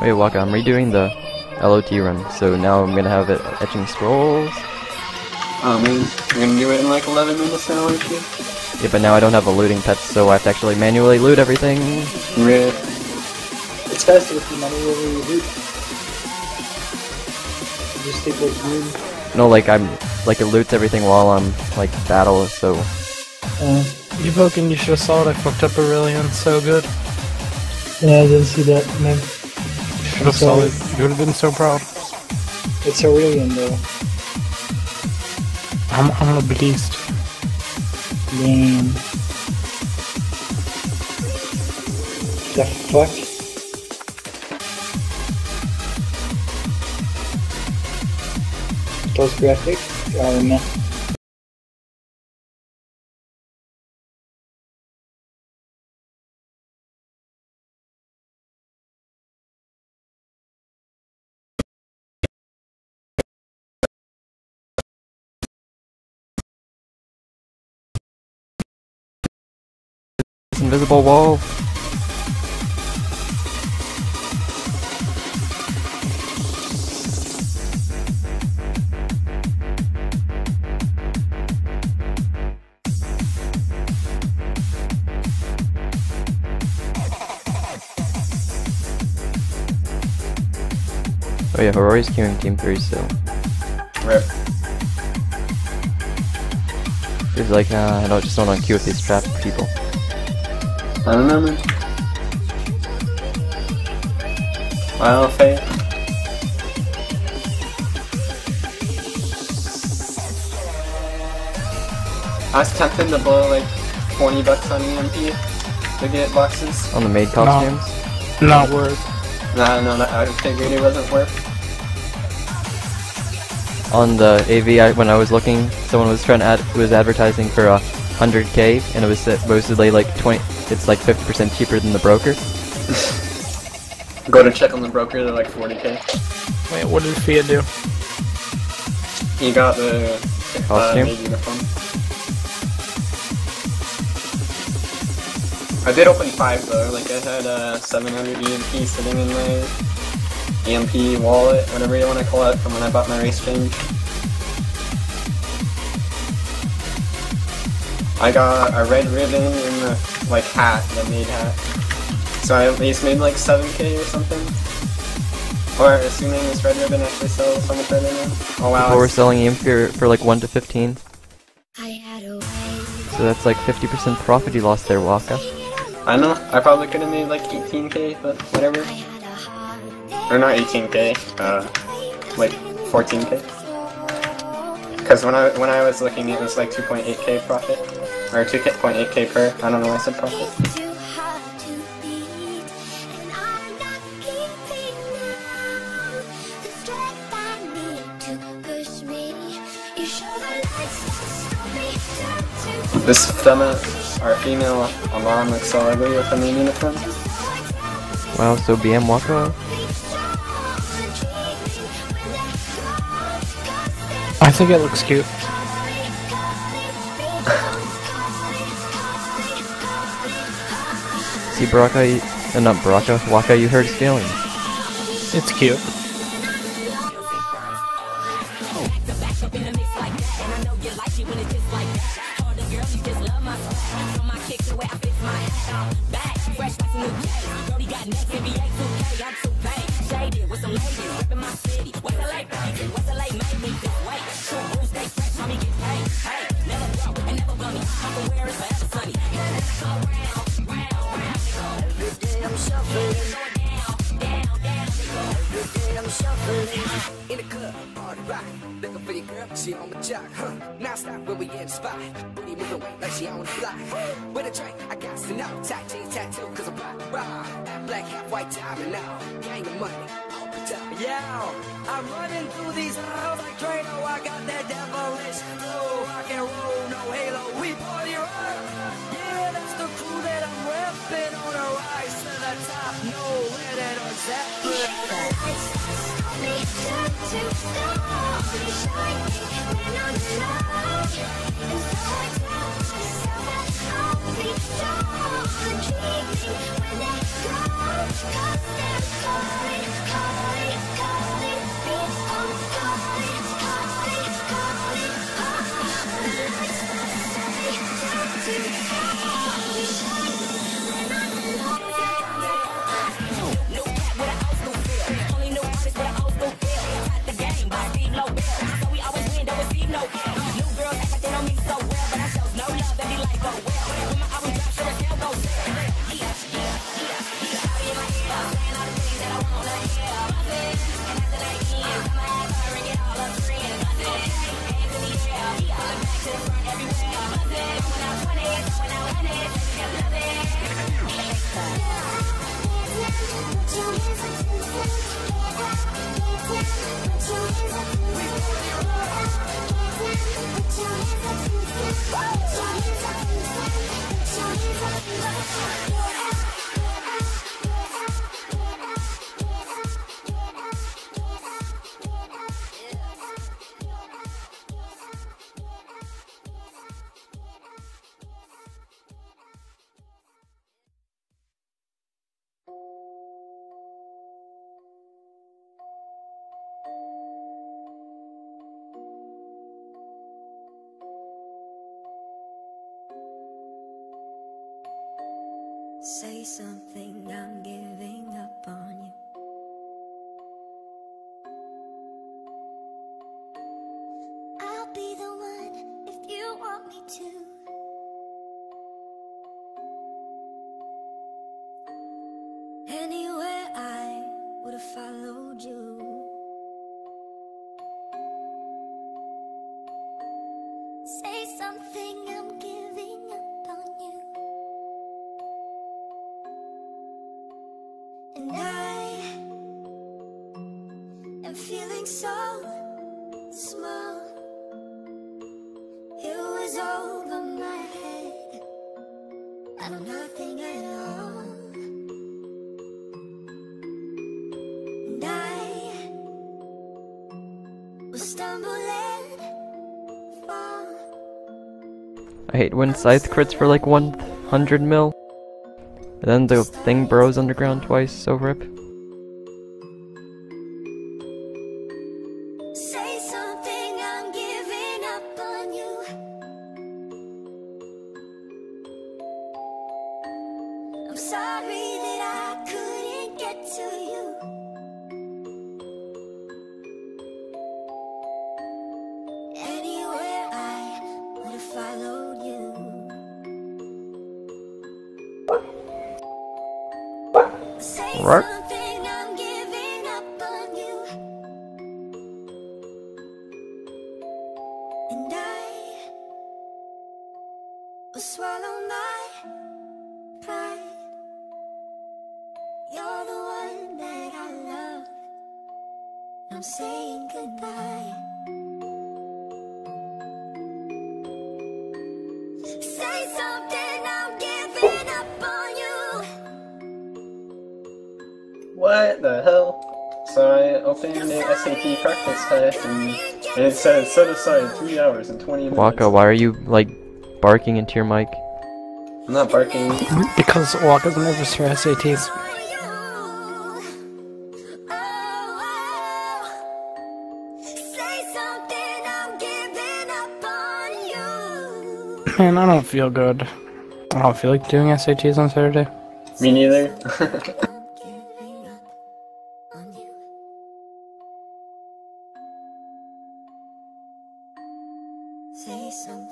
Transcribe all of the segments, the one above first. Wait, Waka, I'm redoing the LOT run, so now I'm gonna have it etching scrolls. You're gonna do it in like 11 minutes now, aren't you? Yeah, but now I don't have a looting pet, so I have to actually manually loot everything. Rip. It's faster if you manually loot. Just take like loot. No, like it loots everything while I'm like battle, so. Evoking, you should have saw it. I fucked up Aurelion so good. Yeah, I didn't see that, man. Should have saw it. You would have been so proud. It's Aurelion though. I'm a beast. Damn. The fuck? Those graphics are messed. Invisible wall. Oh yeah, Horori's queuing team 3 still. Rip. He's like, nah, I just don't want to queue with these trapped people. I don't know, man. Wow, Fia. I was tempted to blow like 20 bucks on EMP to get boxes. On the maid costumes? No. Not worth. No, I figured it wasn't worth. On the AV, when I was looking, someone was trying to was advertising for a 100K, and it was supposedly like 20. It's like 50% cheaper than the broker. Go to check on the broker, they're like 40K. Wait, what did Fia do? He got the costume uniform. I did open 5 though, like I had 700 EMP sitting in my EMP wallet, whatever you want to call it, from when I bought my race change. I got a red ribbon and the like hat, the maid hat. So I at least made like 7K or something. Or assuming this red ribbon actually sells so much better now. Oh wow. But we're selling him for like 1 to 15. So that's like 50% profit you lost there, Waka. I know, I probably could have made like 18K, but whatever. Or not 18K, like 14K. Because when I was looking, it was like 2.8K profit, or 2.8K per. I don't know why I said profit. This female alarm looks so ugly with a new uniform. Wow, so BM Waka. I think it looks cute. See, Waka, you heard his feelings. It's cute. Say something, I'm giving up on you. I'll be the one if you want me to. Anywhere I would have followed you. Say something, I'm giving up on you. And I am feeling so small. It was over my head. I know nothing at all. And I will stumble and fall. I hate when Scythe crits for like 100 mil. And then the thing burrows underground twice, so rip. Say something, I'm giving up on you. I'm sorry that I couldn't get to you. Anywhere I would have followed you. Right. Something, I'm giving up on you. And I will swallow my pride. You're the one that I love. I'm saying goodbye. Say something, I'm giving up on you. What the hell? So I opened the SAT practice test and it says set aside 3 hours and 20 minutes. Waka, why are you like barking into your mic? I'm not barking. Because Waka's nervous for SATs. Man, I don't feel good. I don't feel like doing SATs on Saturday. Me neither. Say something.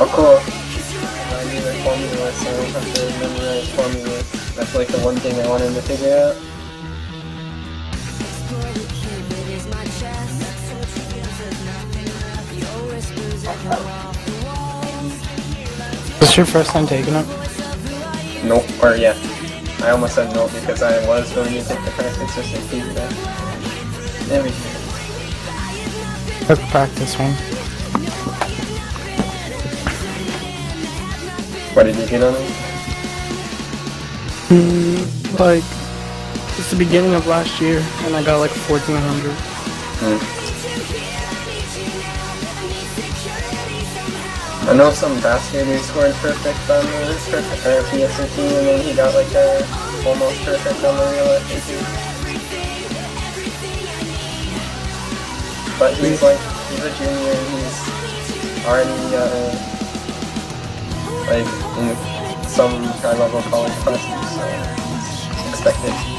Oh cool. I knew the formula, so I have to memorize formulas. That's like the one thing I wanted to figure out. Is this your first time taking it? Nope, or yeah. I almost said no because I was going to take the practice or something. There we go. That's practice one. Why did you hit on him? Like, it's the beginning of last year, and I got like 1400. I know some basketers weren't perfect on the perfect PSAT, and then he got like a almost perfect on the real SAT. But he's like, he's a junior, he's already like in some high level college classes, so it's expected.